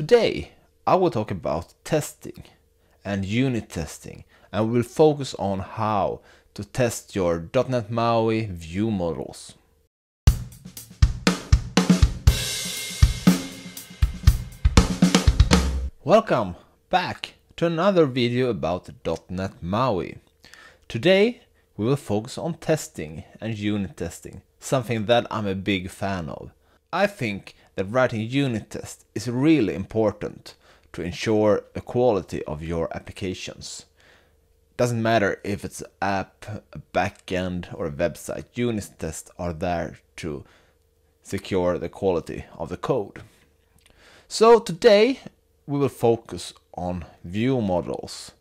Today I will talk about testing and unit testing, and we will focus on how to test your .NET MAUI view models. Welcome back to another video about .NET MAUI. Today we will focus on testing and unit testing, something that I'm a big fan of. I think that writing unit tests is really important to ensure the quality of your applications. Doesn't matter if it's an app, a backend, or a website, unit tests are there to secure the quality of the code. So today we will focus on view models,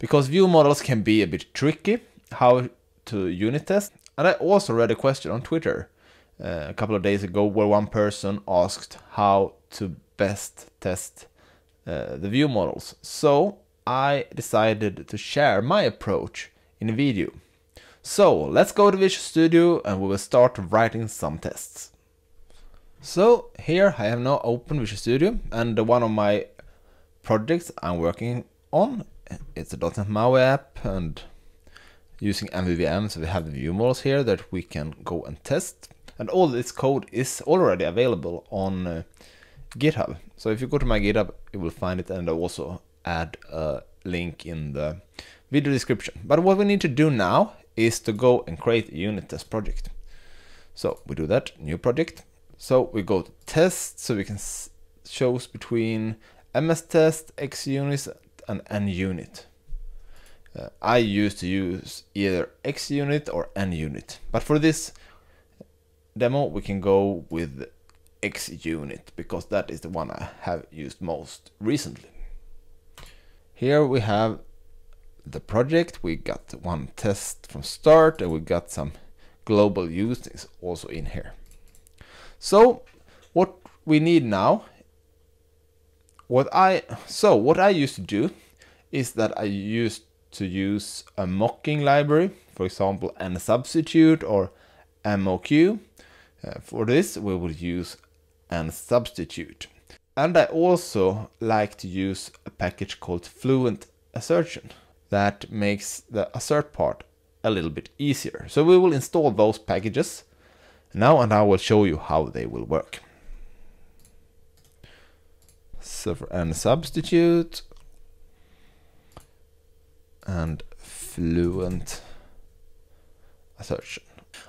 because view models can be a bit tricky how to unit test. And I also read a question on Twitter a couple of days ago where one person asked how to best test the view models. So I decided to share my approach in a video. So let's go to Visual Studio and we will start writing some tests. So here I have now opened Visual Studio, and one of my projects I'm working on, it's a .NET MAUI app, and using MVVM, so we have the view models here that we can go and test. And all this code is already available on GitHub. So if you go to my GitHub, you will find it, and I'll also add a link in the video description. But what we need to do now is to go and create a unit test project. So we do that, new project. So we go to test, so we can choose between MS Test, xUnit, and NUnit. I used to use either xUnit or NUnit, but for this demo we can go with xUnit because that is the one I have used most recently. Here we have the project. We got one test from start, and we got some global users also in here. So what we need now, what I used to do is that I used to use a mocking library, for example NSubstitute or moq. For this we will use NSubstitute, and I also like to use a package called FluentAssertion that makes the assert part a little bit easier. So we will install those packages now, and I will show you how they will work. So for NSubstitute and FluentAssertion.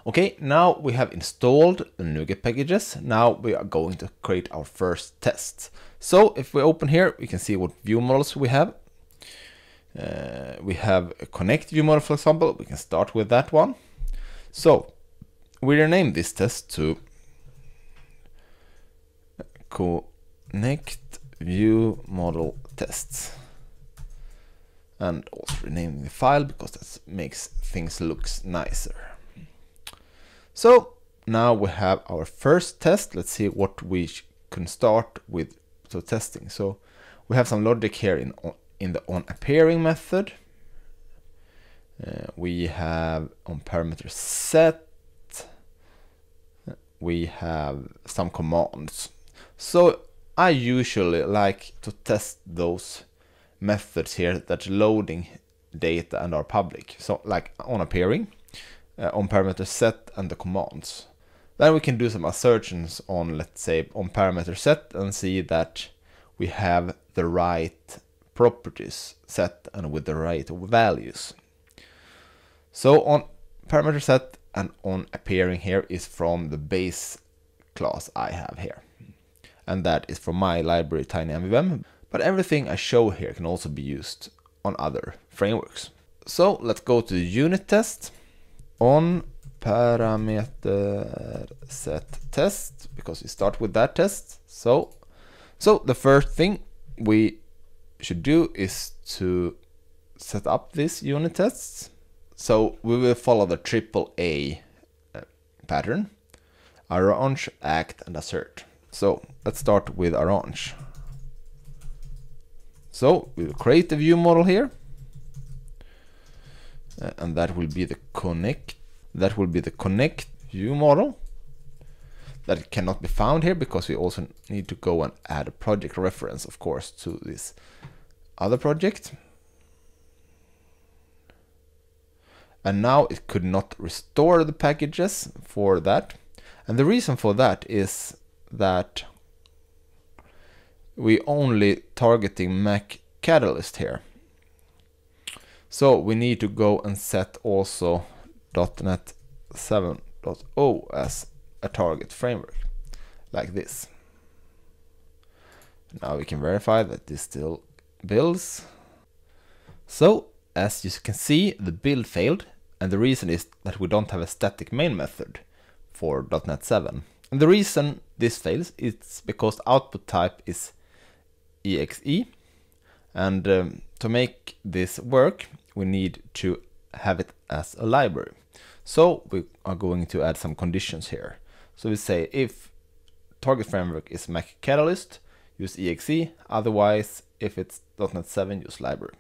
Okay, now we have installed the NuGet packages. Now we are going to create our first test. So if we open here, we can see what view models we have. We have a connect view model, for example. We can start with that one. So we rename this test to connect view model tests, and also rename the file because that makes things looks nicer. So now we have our first test. Let's see what we can start with. So testing. So we have some logic here in the onAppearing method. We have onParameter set. We have some commands. So I usually like to test those methods here that's loading data and are public. So like onAppearing, onParameter set, and the commands. Then we can do some assertions on, let's say, onParameter set, and see that we have the right properties set and with the right values. So onParameter set and onAppearing here is from the base class I have here, and that is from my library TinyMvvm. But everything I show here can also be used on other frameworks. So let's go to the unit test, on parameter set test, because we start with that test. So the first thing we should do is to set up this unit tests. So we will follow the AAA pattern, arrange, act, and assert. So let's start with arrange. So we will create the view model here, and that will be the connect view model. that it cannot be found here, because we also need to go and add a project reference, of course, to this other project. And now it could not restore the packages for that. And the reason for that is that we only targeting Mac Catalyst here. So we need to go and set also .NET 7.0 as a target framework, like this. Now we can verify that this still builds. So as you can see, the build failed, and the reason is that we don't have a static main method for .NET 7. And the reason this fails is because the output type is exe, and to make this work, we need to have it as a library. So we are going to add some conditions here. So we say if target framework is Mac Catalyst, use exe, otherwise if it's .NET 7, use library.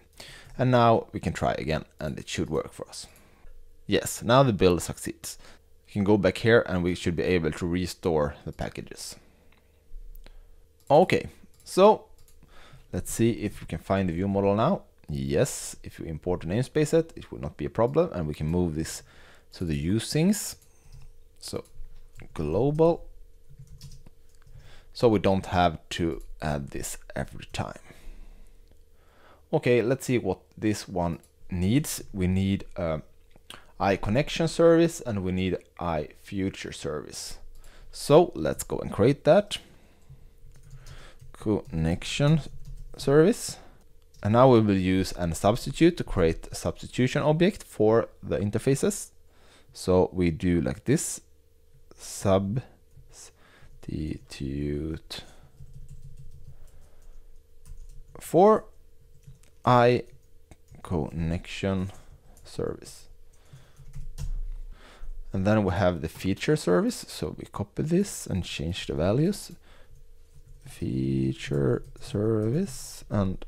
And now we can try again, and it should work for us. Yes, now the build succeeds. We can go back here and we should be able to restore the packages. Okay, so let's see if we can find the view model now. Yes, if you import a namespace set, it will not be a problem, and we can move this to the usings. So global. So we don't have to add this every time. Okay, let's see what this one needs. We need an iConnection service and we need an iFuture service. So let's go and create that. Connection service. And now we will use NSubstitute to create a substitution object for the interfaces. So we do like this, substitute for iConnection service. And then we have the feature service. So we copy this and change the values. Feature service and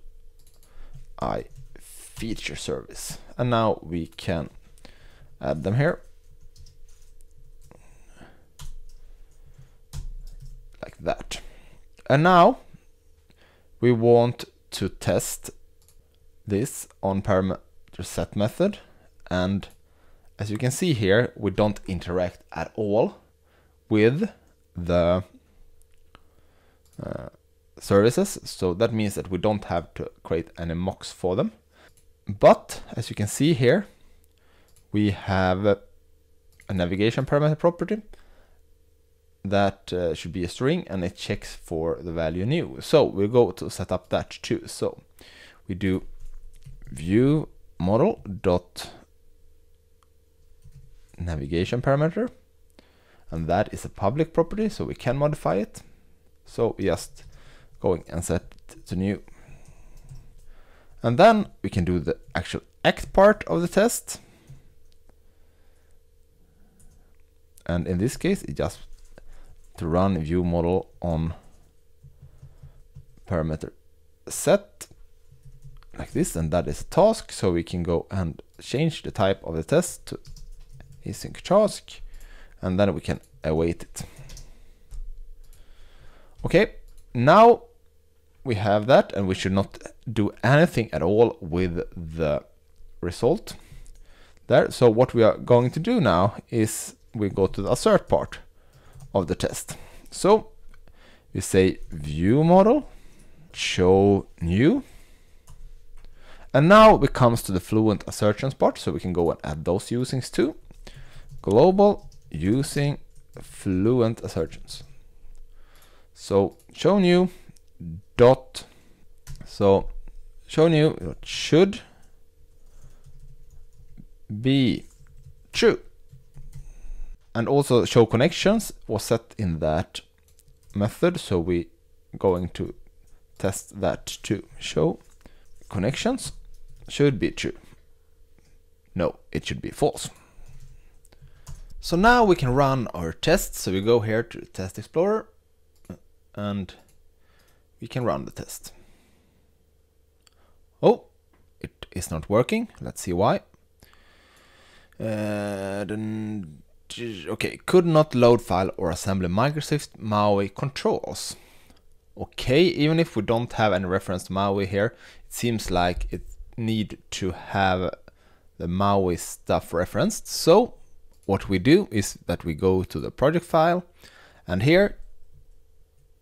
iFeature service. And now we can add them here. Like that. And now we want to test this on parameter set method. And as you can see here, we don't interact at all with the services. So that means that we don't have to create any mocks for them. But as you can see here, we have a navigation parameter property that should be a string, and it checks for the value new. So we'll go to set up that too. So we do view model dot navigation parameter, and that is a public property, so we can modify it. So just going and set it to new, and then we can do the actual act part of the test. And in this case, it just to run view model on parameter set like this, and that is a task. So we can go and change the type of the test to async task, and then we can await it. Okay, now we have that, and we should not do anything at all with the result there. So what we are going to do now is we go to the assert part of the test. So we say view model show new, and now it comes to the fluent assertions part, so we can go and add those usings too. Global using fluent assertions. So show new dot, so show new dot should be true. And also show connections was set in that method, so we going to test that too. Show connections should be true. No, it should be false. So now we can run our test. So we go here to Test Explorer and we can run the test. Oh, it is not working. Let's see why. Okay, could not load file or assemble Microsoft MAUI controls. Okay, even if we don't have any reference to MAUI here, it seems like it need to have the MAUI stuff referenced. So what we do is that we go to the project file, and here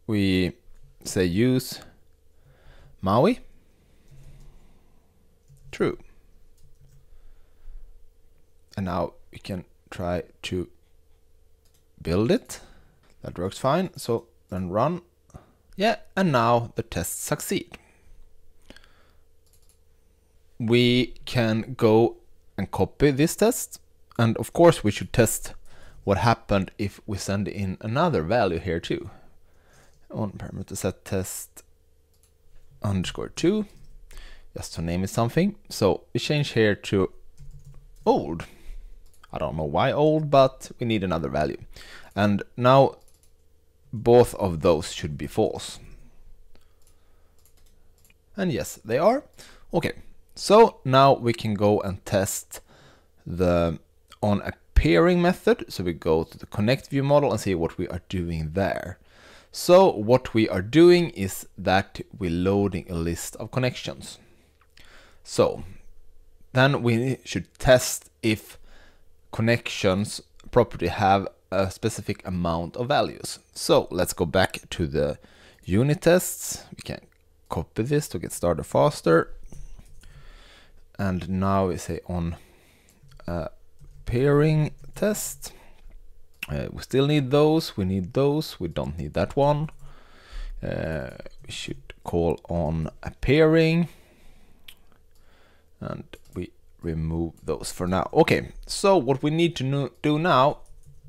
we say use MAUI, true. And now we can try to build it. That works fine. So then run. Yeah, and now the tests succeed. We can go and copy this test. And of course we should test what happened if we send in another value here too. On parameter set test underscore 2, just to name it something. So we change here to old. I don't know why old, but we need another value. And now both of those should be false. And yes, they are. Okay, so now we can go and test the onAppearing method. So we go to the connect view model and see what we are doing there. So what we are doing is that we're loading a list of connections. So then we should test if connections property have a specific amount of values. So let's go back to the unit tests. We can copy this to get started faster. And now we say on pairing test. We still need those. We need those. We don't need that one. We should call on appearing, and we remove those for now. Okay. So what we need to do now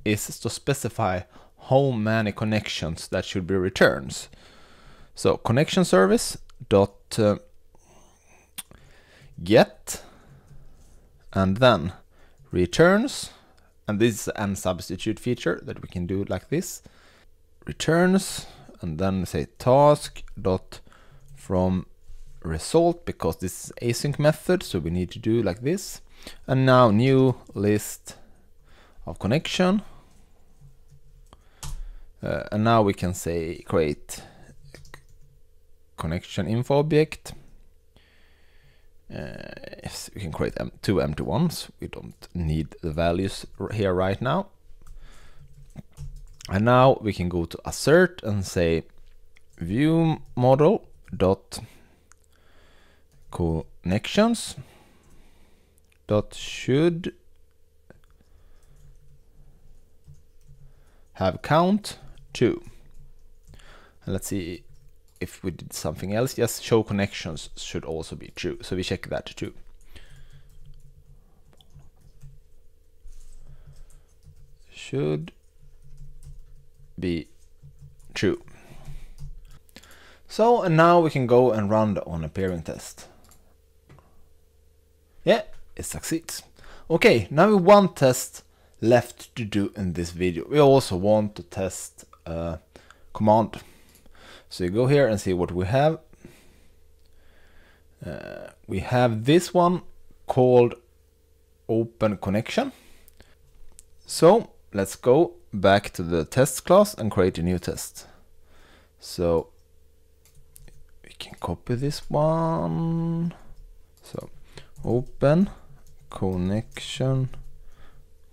is to specify how many connections that should be returns. So connection service dot get, and then returns, and this is an substitute feature that we can do like this, returns, and then say task dot from result, because this is async method, so we need to do like this. And now new list of connection. And now we can say create connection info object. Yes, we can create two empty ones. We don't need the values here right now. And now we can go to assert and say view model dot connections dot should have count 2. And let's see if we did something else. Yes, show connections should also be true. So we check that too. Should be true. So, and now we can go and run the onAppearing test. Yeah, it succeeds. Okay, now we have one test left to do in this video. We also want to test a command. So you go here and see what we have. We have this one called open connection. So let's go back to the test class and create a new test. So we can copy this one. So open connection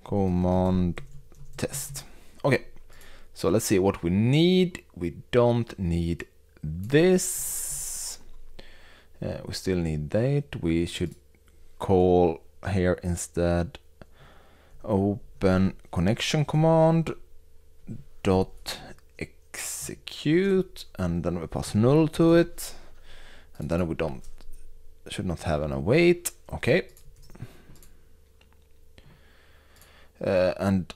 command test. Okay, so let's see what we need. We don't need this. We still need that. We should call here instead open connection command dot execute, and then we pass null to it, and then we should not have an await. Okay. And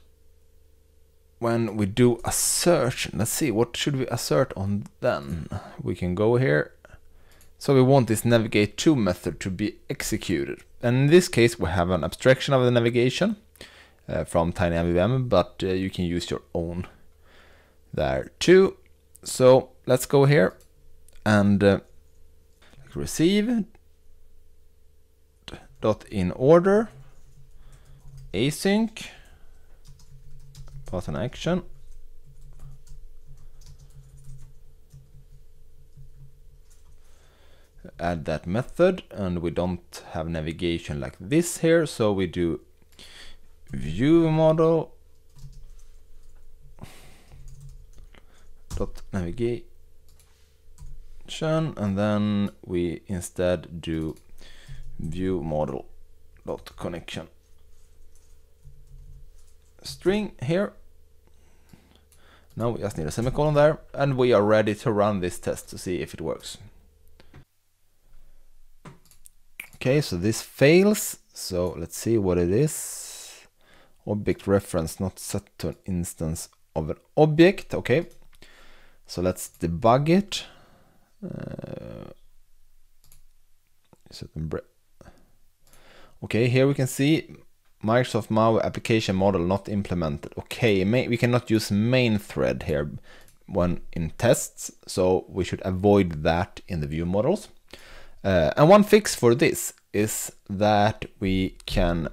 when we do assertion, let's see, what should we assert on then? We can go here. So we want this navigate to method to be executed. And in this case, we have an abstraction of the navigation from TinyMvvm, but you can use your own there too. So let's go here and receive dot in order async button action. Add that method, and we don't have navigation like this here, so we do view model dot navigation, and then we instead do view model dot connection string here. Now we just need a semicolon there, and we are ready to run this test to see if it works. Okay, so this fails, so let's see what it is. Object reference not set to an instance of an object. Okay, so let's debug it. Okay, here we can see Microsoft MAUI application model not implemented. Okay, we cannot use main thread here when in tests, so we should avoid that in the view models. And one fix for this is that we can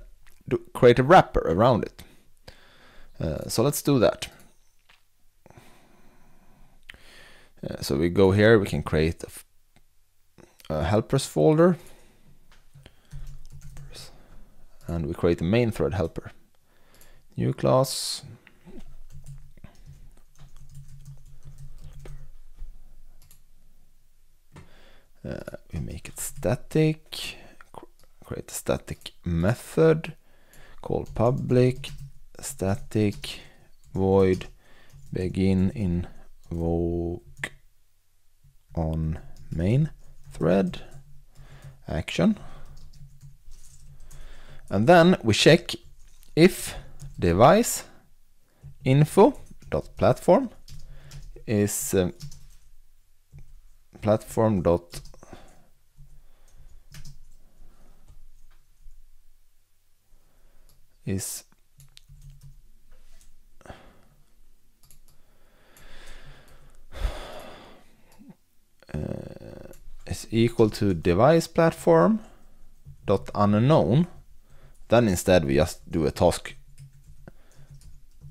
create a wrapper around it. So let's do that. So we go here, we can create a helpers folder, and we create a main thread helper. New class. We make it static, create a static method, call public, static, void, begin invoke on main thread, action. And then we check if device info.platform is platform dot is equal to device platform dot unknown. Then instead we just do a task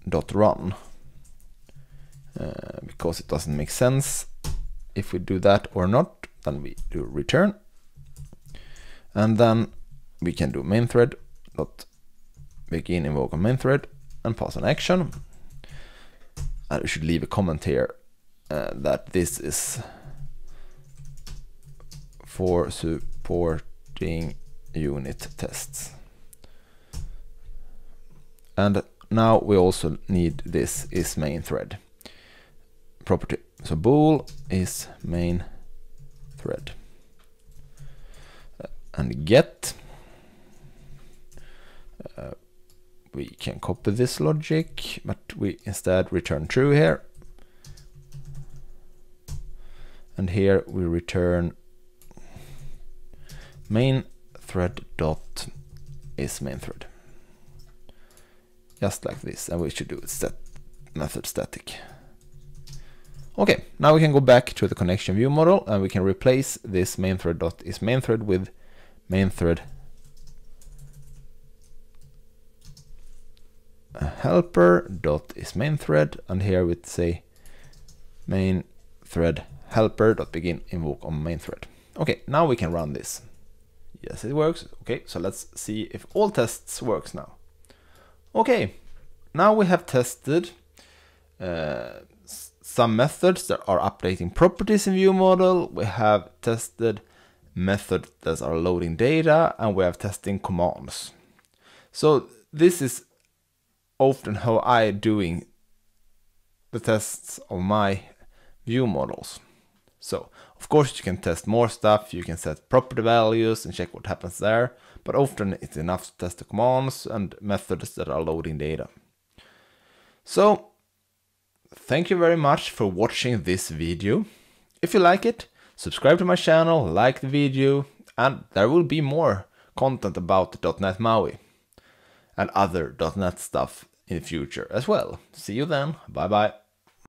dot run, because it doesn't make sense if we do that or not. Then we do return, and then we can do main thread dot begin invoke on main thread and pass an action. And we should leave a comment here that this is for supporting unit tests. And now we also need this is main thread property. So bool is main thread, and get. We can copy this logic, but we instead return true here. And here we return main thread dot is main thread. Just like this, and we should do method static. Okay, now we can go back to the connection view model, and we can replace this main thread dot is main thread with main thread helper dot is main thread, and here we'd say main thread helper dot begin invoke on main thread. Okay, now we can run this. Yes, it works. Okay, so let's see if all tests works now. Okay, now we have tested some methods that are updating properties in view model. We have tested methods that are loading data, and we have testing commands. So this is often how I doing the tests on my view models. So of course you can test more stuff, you can set property values and check what happens there, but often it's enough to test the commands and methods that are loading data. So thank you very much for watching this video. If you like it, subscribe to my channel, like the video, and there will be more content about .NET MAUI and other .NET stuff in the future as well. See you then, bye bye.